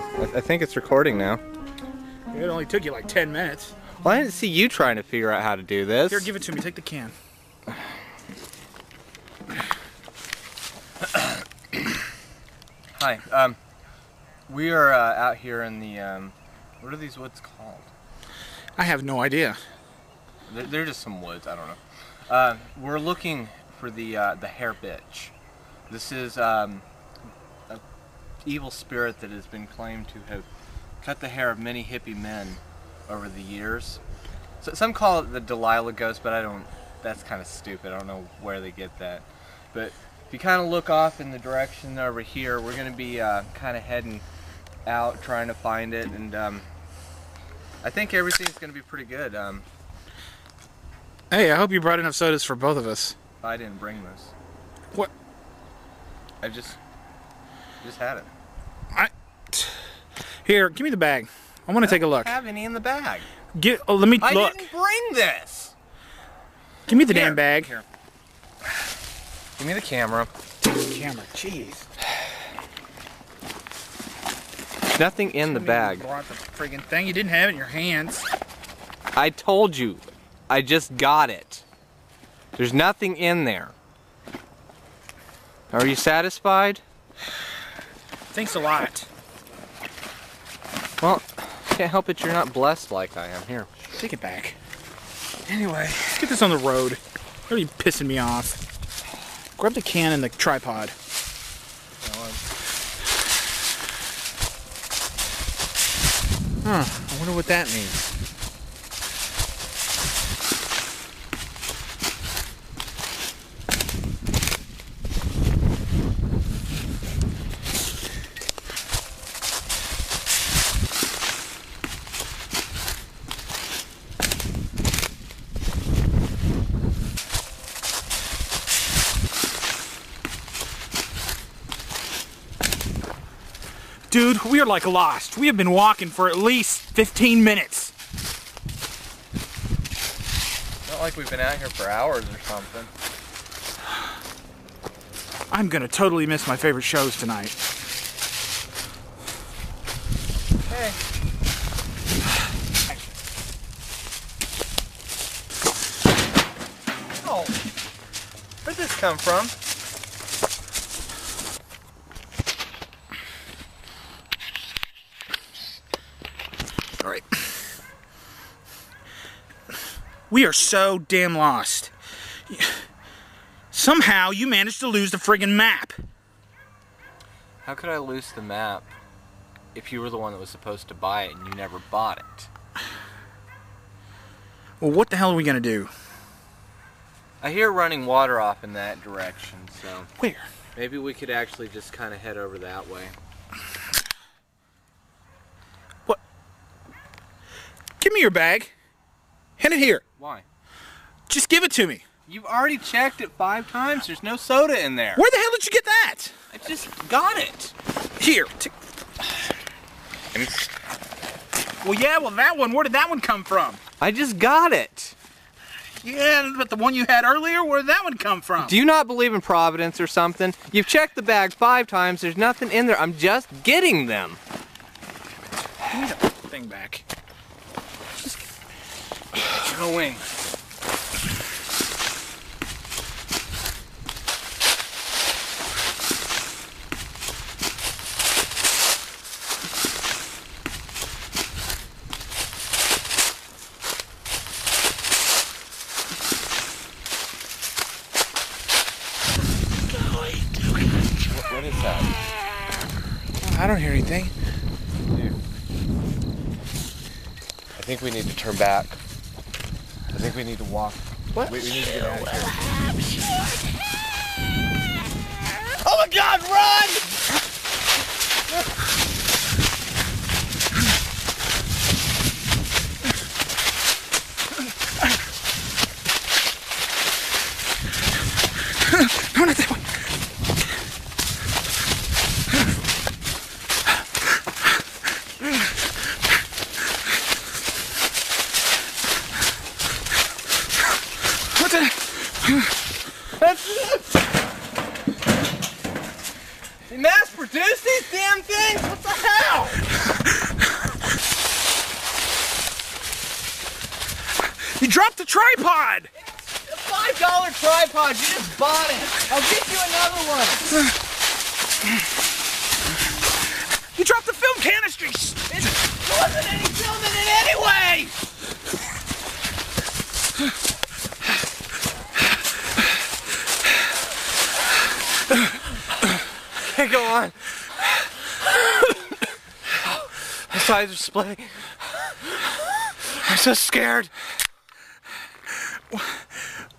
know. I think it's recording now. It only took you like 10 minutes. Well, I didn't see you trying to figure out how to do this. Here, give it to me. Take the can. Hi. We are out here in the, what are these woods called? I have no idea. They're just some woods. I don't know. We're looking for the hare bitch. This is an evil spirit that has been claimed to have cut the hair of many hippie men over the years. So some call it the Delilah ghost, but I don't. That's kind of stupid. I don't know where they get that. But if you kind of look off in the direction over here, we're going to be kind of heading out trying to find it, and I think everything's going to be pretty good. Hey, I hope you brought enough sodas for both of us. I didn't bring this. What? I just had it. Here, give me the bag. I want to take a look. I don't have any in the bag. Let me look. I didn't bring this. Give me the damn bag. Here. Give me the camera. Take the camera. Jeez. Nothing in the bag. You brought the friggin' thing. You didn't have it in your hands. I told you. I just got it. There's nothing in there. Are you satisfied? Thanks a lot. Well, can't help it you're not blessed like I am. Here. Take it back. Anyway, let's get this on the road. You're really pissing me off. Grab the can and the tripod. Huh, I wonder what that means. Dude, we are like lost. We have been walking for at least 15 minutes. Not like we've been out here for hours or something. I'm gonna totally miss my favorite shows tonight. Hey. Oh, where'd this come from? We are so damn lost. Somehow you managed to lose the friggin' map. How could I lose the map if you were the one that was supposed to buy it and you never bought it? Well, what the hell are we gonna do? I hear running water off in that direction, so... Where? Maybe we could actually just kind of head over that way. What? Give me your bag. Hand it here. Why? Just give it to me. You've already checked it 5 times. There's no soda in there. Where the hell did you get that? I just got it. Here. Well, yeah, well, that one, where did that one come from? I just got it. Yeah, but the one you had earlier, where did that one come from? Do you not believe in Providence or something? You've checked the bag 5 times. There's nothing in there. I'm just getting them. Give me that thing back. Going. What is that? I don't hear anything. Dude. I think we need to turn back. I think we need to walk. What? We need to get out of here. Oh my God, run! No, not that one. They mass produce these damn things? What the hell? You dropped the tripod! It's a $5 tripod, you just bought it. I'll get you another one. You dropped the film canistry! It wasn't any film in it anyway! Hey, go on. My sides are splitting. I'm so scared. Where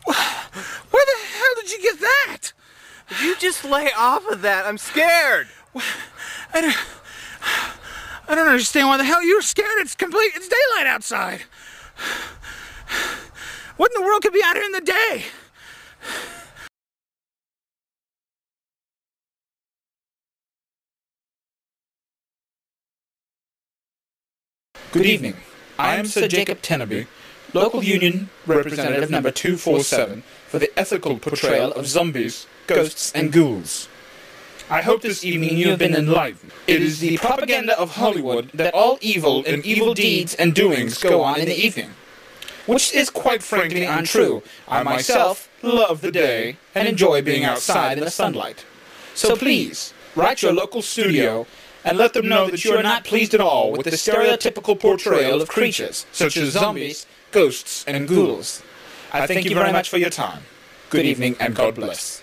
the hell did you get that? If you just lay off of that, I'm scared. I don't understand why the hell you were scared. It's daylight outside. What in the world could be out here in the day? Good evening. I am Sir Jacob Tenneby, local union representative number 247 for the ethical portrayal of zombies, ghosts, and ghouls. I hope this evening you have been enlightened. It is the propaganda of Hollywood that all evil and evil deeds and doings go on in the evening, which is quite frankly untrue. I myself love the day and enjoy being outside in the sunlight. So please, write your local studio and let them know that you are not pleased at all with the stereotypical portrayal of creatures, such as zombies, ghosts, and ghouls. I thank you very much for your time. Good evening, and God bless.